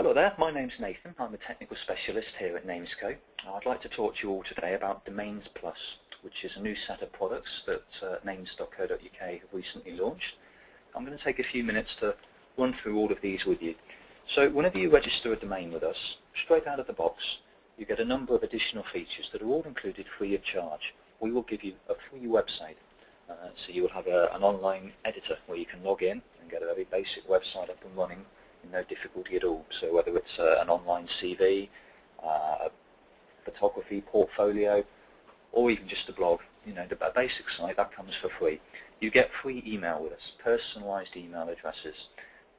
Hello there, my name's Nathan. I'm a technical specialist here at Namesco. I'd like to talk to you all today about Domains Plus, which is a new set of products that Names.co.uk have recently launched. I'm going to take a few minutes to run through all of these with you. So whenever you register a domain with us, straight out of the box, you get a number of additional features that are all included free of charge. We will give you a free website. So you will have an online editor where you can log in and get a very basic website up and running with no difficulty at all. So whether it's an online CV, a photography portfolio, or even just a blog, you know, a basic site, that comes for free. You get free email with us, personalized email addresses.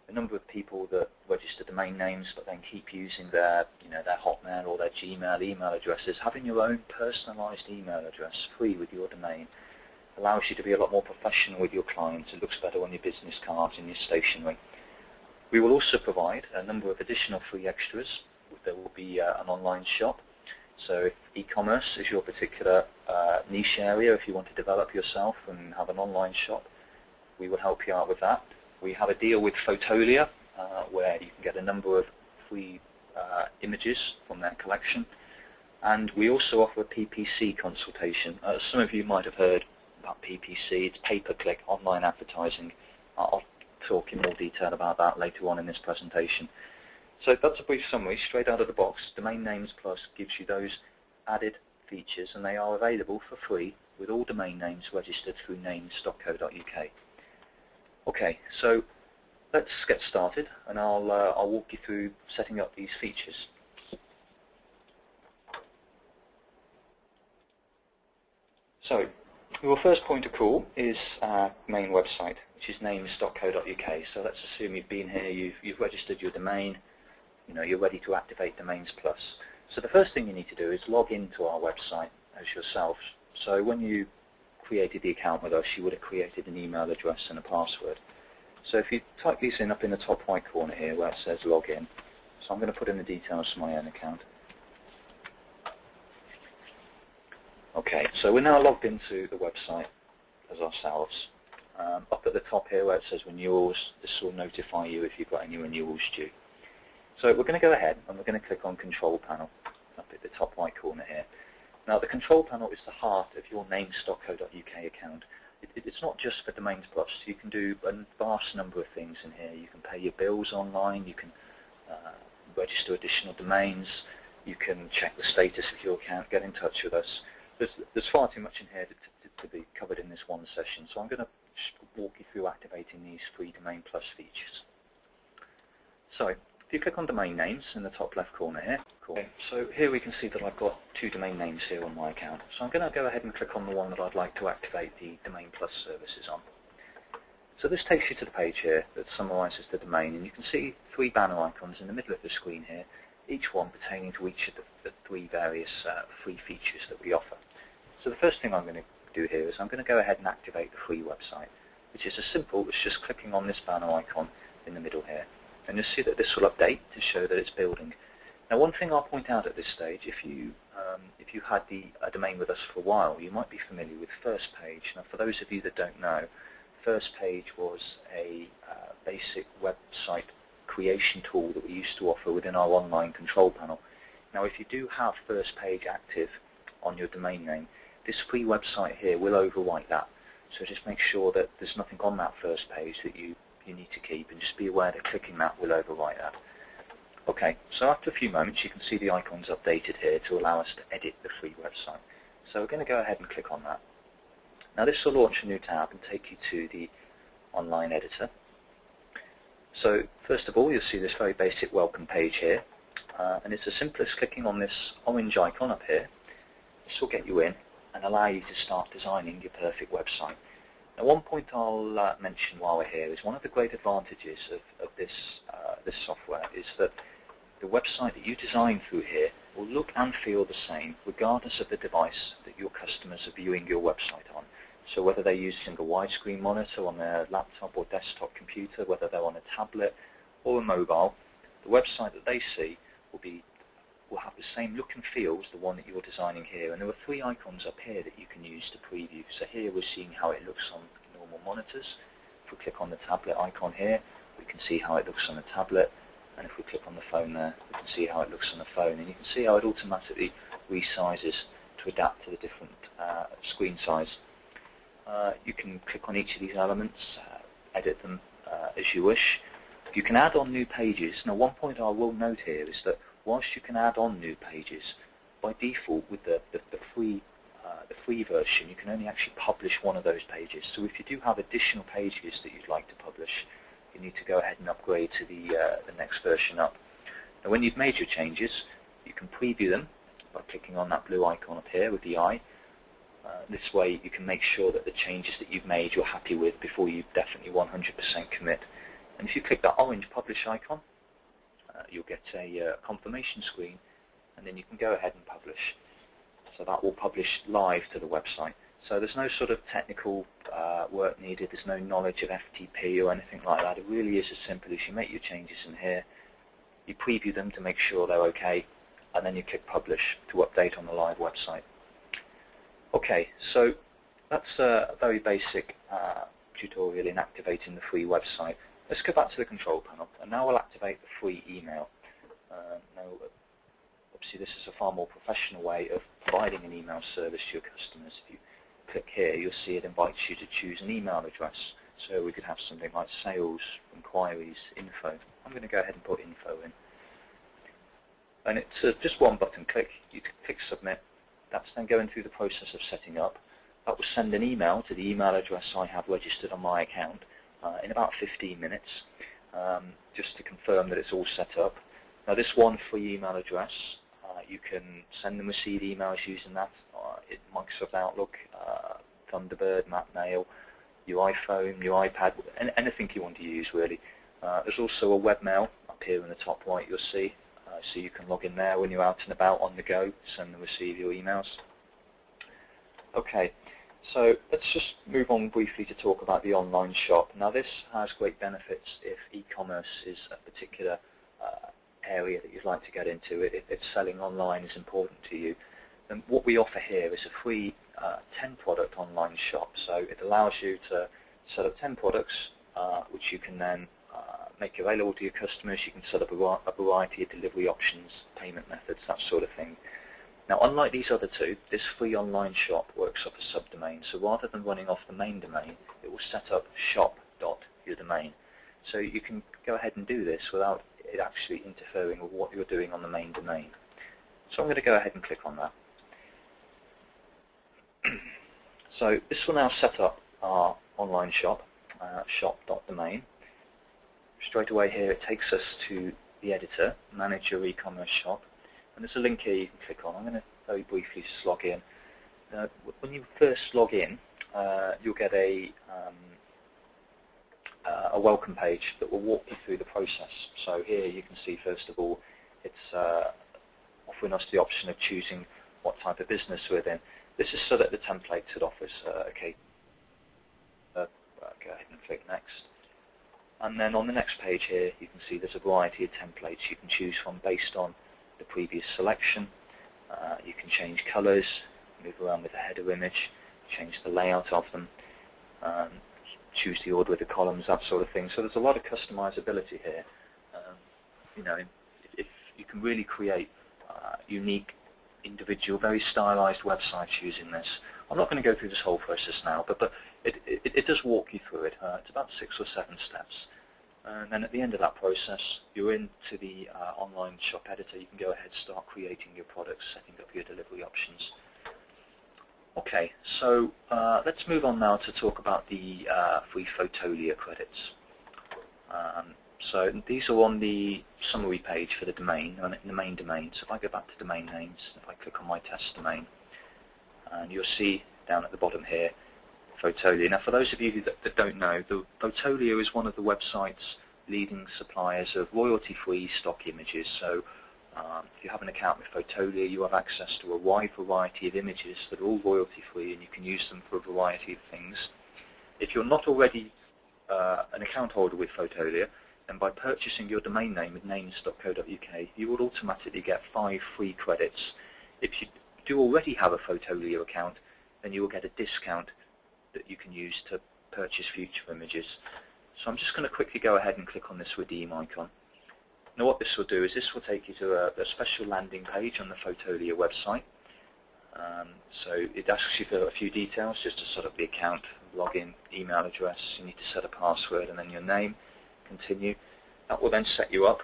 A number of people that register domain names but then keep using their, you know, their Hotmail or their Gmail email addresses, having your own personalized email address free with your domain allows you to be a lot more professional with your clients. It looks better on your business cards and your stationery. We will also provide a number of additional free extras. There will be an online shop. So if e-commerce is your particular niche area, if you want to develop yourself and have an online shop, we will help you out with that. We have a deal with Fotolia where you can get a number of free images from their collection. And we also offer a PPC consultation. Some of you might have heard about PPC, it's pay-per-click online advertising. I'll talk in more detail about that later on in this presentation. So that's a brief summary, straight out of the box. Domain Names Plus gives you those added features, and they are available for free with all domain names registered through names.co.uk. Okay, so let's get started, and I'll walk you through setting up these features. So your first point of call is our main website, which is names.co.uk. So let's assume you've been here, you've registered your domain, you know, you're ready to activate Domains Plus. So the first thing you need to do is log into our website as yourself. So when you created the account with us, you would have created an email address and a password. So if you type these in up in the top right corner here where it says login, so I'm going to put in the details for my own account. Okay, so we're now logged into the website as ourselves. Up at the top here where it says renewals, this will notify you if you've got any renewals due. So we're going to go ahead and we're going to click on Control Panel up at the top right corner here. Now the Control Panel is the heart of your names.co.uk account. It's not just for Domains Plus. You can do a vast number of things in here. You can pay your bills online, you can register additional domains, you can check the status of your account, get in touch with us. There's far too much in here to be covered in this one session, so I'm going to walk you through activating these free Domain Plus features. So, if you click on Domain Names in the top left corner here, cool. So here we can see that I've got two domain names here on my account. So I'm going to go ahead and click on the one that I'd like to activate the Domain Plus services on. So this takes you to the page here that summarises the domain, and you can see three banner icons in the middle of the screen here, each one pertaining to each of the three various free features that we offer. So the first thing I'm going to do here is I'm going to go ahead and activate the free website, which is as simple as just clicking on this banner icon in the middle here. And you'll see that this will update to show that it's building. Now one thing I'll point out at this stage, if you had a domain with us for a while, you might be familiar with First Page. Now for those of you that don't know, First Page was a basic website creation tool that we used to offer within our online control panel. Now if you do have First Page active on your domain name, this free website here will overwrite that, so just make sure that there's nothing on that first page that you need to keep, and just be aware that clicking that will overwrite that. Okay, so after a few moments you can see the icons updated here to allow us to edit the free website. So we're going to go ahead and click on that. Now this will launch a new tab and take you to the online editor. So first of all you'll see this very basic welcome page here, and it's as simple as clicking on this orange icon up here. This will get you in and allow you to start designing your perfect website. Now one point I'll mention while we're here is one of the great advantages of this software is that the website that you design through here will look and feel the same regardless of the device that your customers are viewing your website on. So whether they're using a widescreen monitor on their laptop or desktop computer, whether they're on a tablet or a mobile, the website that they see will have the same look and feel as the one that you're designing here. And there are three icons up here that you can use to preview. So here we're seeing how it looks on normal monitors. If we click on the tablet icon here, we can see how it looks on a tablet. and if we click on the phone there, we can see how it looks on the phone, and you can see how it automatically resizes to adapt to the different screen size. You can click on each of these elements, edit them as you wish. You can add on new pages. Now, one point I will note here is that whilst you can add on new pages, by default with the free version, you can only actually publish one of those pages. So if you do have additional pages that you'd like to publish, you need to go ahead and upgrade to the next version up. Now, when you've made your changes, you can preview them by clicking on that blue icon up here with the eye. This way you can make sure that the changes that you've made you're happy with before you definitely 100% commit. And if you click that orange publish icon, you'll get a confirmation screen, and then you can go ahead and publish. So that will publish live to the website. So there's no sort of technical work needed, there's no knowledge of FTP or anything like that. It really is as simple as you make your changes in here, you preview them to make sure they're okay, and then you click publish to update on the live website. Okay, so that's a very basic tutorial in activating the free website. Let's go back to the control panel, and now we'll activate the free email. Now, obviously this is a far more professional way of providing an email service to your customers. If you click here, you'll see it invites you to choose an email address. So we could have something like sales, inquiries, info. I'm going to go ahead and put info in. And it's just one button click. You can click submit. That's then going through the process of setting up. That will send an email to the email address I have registered on my account. In about 15 minutes, just to confirm that it's all set up. Now, this one free email address, you can send and receive emails using that in Microsoft Outlook, Thunderbird, Mac Mail, your iPhone, your iPad, anything you want to use really. There's also a webmail up here in the top right, you'll see, so you can log in there when you're out and about on the go, send and receive your emails. Okay. So let's just move on briefly to talk about the online shop. Now, this has great benefits if e-commerce is a particular area that you'd like to get into. If selling online is important to you, then what we offer here is a free 10-product online shop. So it allows you to set up 10 products, which you can then make available to your customers. You can set up a variety of delivery options, payment methods, that sort of thing. Now, unlike these other two, this free online shop works off a subdomain. So rather than running off the main domain, it will set up shop.yourdomain. So you can go ahead and do this without it actually interfering with what you're doing on the main domain. So I'm going to go ahead and click on that. So this will now set up our online shop, shop.domain. Straight away here, it takes us to the editor, manage your e-commerce shop. And there's a link here you can click on. I'm going to very briefly just log in. When you first log in, you'll get a welcome page that will walk you through the process. So here you can see, first of all, it's offering us the option of choosing what type of business we're in. This is so that the templates it offers. Okay, go ahead and click next. And then on the next page here, you can see there's a variety of templates you can choose from based on the previous selection. You can change colours, move around with the header image, change the layout of them, choose the order of the columns, that sort of thing. So there's a lot of customizability here. You know, if you can really create unique, individual, very stylised websites using this. I'm not going to go through this whole process now, but it does walk you through it. It's about 6 or 7 steps. And then at the end of that process, you're into the online shop editor. You can go ahead and start creating your products, setting up your delivery options. Okay, so let's move on now to talk about the free Fotolia credits. So these are on the summary page for the domain, on the main domain. So if I go back to domain names, if I click on my test domain, and you'll see down at the bottom here, Fotolia. Now, for those of you that don't know, the Fotolia is one of the website's leading suppliers of royalty-free stock images. So if you have an account with Fotolia, you have access to a wide variety of images that are all royalty-free, and you can use them for a variety of things. If you're not already an account holder with Fotolia, then by purchasing your domain name at Names.co.uk, you will automatically get 5 free credits. If you do already have a Fotolia account, then you will get a discount that you can use to purchase future images. So I'm just going to quickly go ahead and click on this redeem icon. Now what this will do is this will take you to a special landing page on the Fotolia website. So it asks you for a few details just to set up the account, login, email address, you need to set a password and then your name, continue. That will then set you up.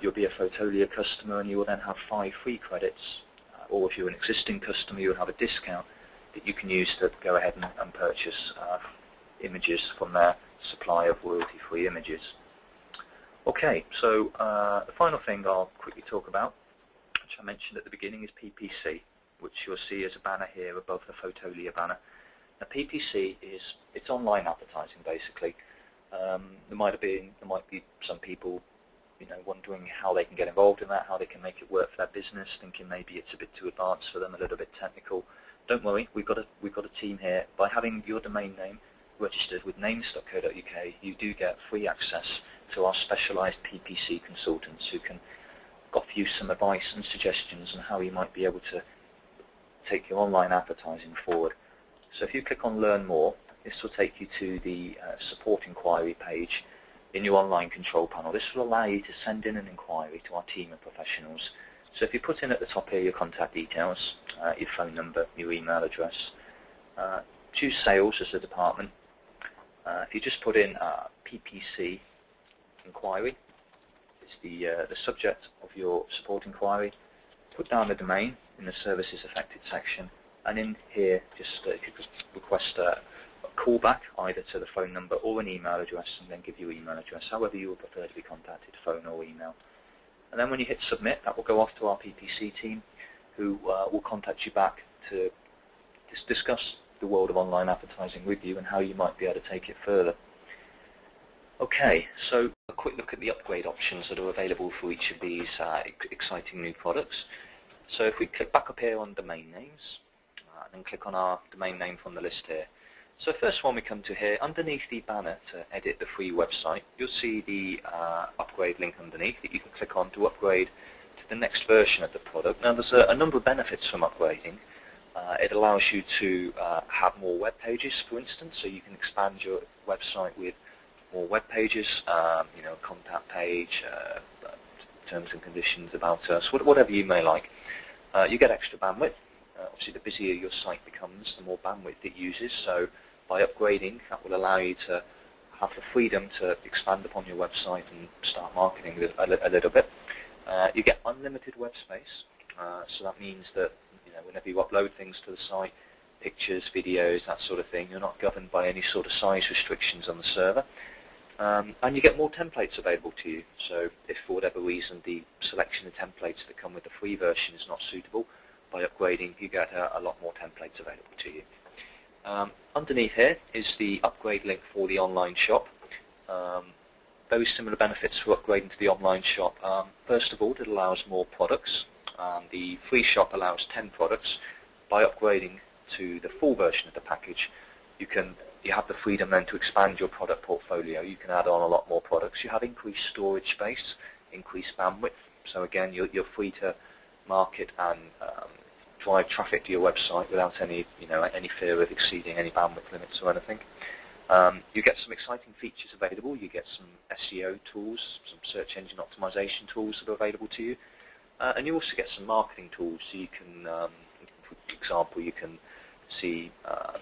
You'll be a Fotolia customer and you will then have 5 free credits, or if you're an existing customer you'll have a discount that you can use to go ahead and purchase images from their supply of royalty-free images. Okay, so the final thing I'll quickly talk about, which I mentioned at the beginning, is PPC, which you'll see as a banner here above the Fotolia banner. Now PPC is online advertising basically. There might be some people, you know, wondering how they can get involved in that, how they can make it work for their business, thinking maybe it's a bit too advanced for them, a little bit technical. Don't worry, we've got a team here. By having your domain name registered with Names.co.uk, you do get free access to our specialised PPC consultants who can offer you some advice and suggestions on how you might be able to take your online advertising forward. So if you click on Learn More, this will take you to the support inquiry page in your online control panel. This will allow you to send in an inquiry to our team of professionals. So if you put in at the top here your contact details, your phone number, your email address, choose sales as the department. If you just put in PPC inquiry, it's the subject of your support inquiry, put down the domain in the services affected section, and in here just if you could request a callback either to the phone number or an email address, and then give your email address, however you would prefer to be contacted, phone or email. And then when you hit submit, that will go off to our PPC team, who will contact you back to discuss the world of online advertising with you and how you might be able to take it further. Okay, so a quick look at the upgrade options that are available for each of these exciting new products. So if we click back up here on domain names, and then click on our domain name from the list here. So first one we come to here, underneath the banner to edit the free website, you'll see the upgrade link underneath that you can click on to upgrade to the next version of the product. Now there's a number of benefits from upgrading. It allows you to have more web pages, for instance, so you can expand your website with more web pages, you know, contact page, terms and conditions, about us, whatever you may like. You get extra bandwidth. Obviously, the busier your site becomes, the more bandwidth it uses. So by upgrading, that will allow you to have the freedom to expand upon your website and start marketing a little bit. You get unlimited web space, so that means that, you know, whenever you upload things to the site, pictures, videos, that sort of thing, you're not governed by any sort of size restrictions on the server. And you get more templates available to you. So if for whatever reason the selection of templates that come with the free version is not suitable, by upgrading you get a lot more templates available to you. Underneath here is the upgrade link for the online shop. Very similar benefits for upgrading to the online shop. First of all, it allows more products. The free shop allows 10 products. By upgrading to the full version of the package, you have the freedom then to expand your product portfolio. You can add on a lot more products. You have increased storage space, increased bandwidth. So again, you're free to market and drive traffic to your website without any fear of exceeding any bandwidth limits or anything. You get some exciting features available. You get some SEO tools, some search engine optimization tools that are available to you, and you also get some marketing tools. So you can, for example, you can see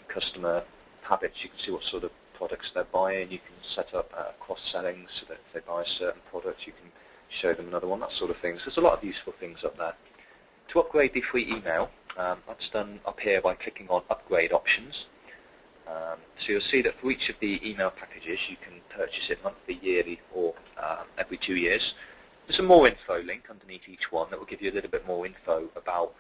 customer habits. You can see what sort of products they're buying. You can set up cross-selling so that if they buy a certain product, you can show them another one, that sort of thing. So there's a lot of useful things up there. To upgrade the free email, that's done up here by clicking on Upgrade Options. So you'll see that for each of the email packages, you can purchase it monthly, yearly, or every 2 years. There's a more info link underneath each one that will give you a little bit more info about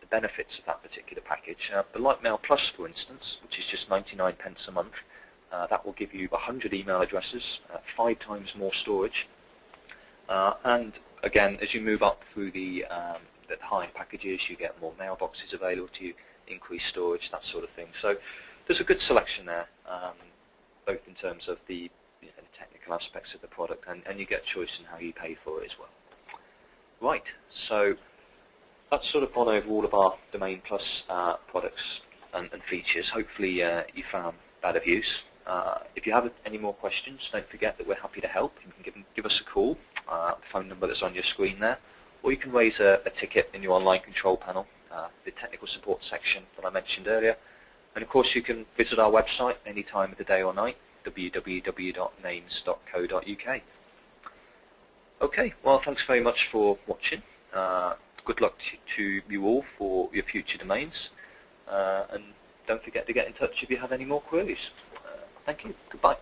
the benefits of that particular package. The LightMail Plus, for instance, which is just 99p a month, that will give you 100 email addresses, 5 times more storage. And again, as you move up through the high packages, you get more mailboxes available to you, increased storage, that sort of thing. So there's a good selection there, both in terms of the, you know, the technical aspects of the product, and you get choice in how you pay for it as well. Right, so that's sort of gone over all of our Domain Plus products and features. Hopefully you found that of use. If you have any more questions, don't forget that we're happy to help. You can give us a call. phone number that's on your screen there, or you can raise a ticket in your online control panel, the technical support section that I mentioned earlier. And of course you can visit our website any time of the day or night, www.names.co.uk. Okay, well thanks very much for watching. Good luck to you all for your future domains, and don't forget to get in touch if you have any more queries. Thank you, goodbye.